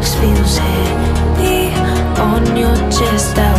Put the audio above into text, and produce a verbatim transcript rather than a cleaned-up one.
legs feels heavy on your chest.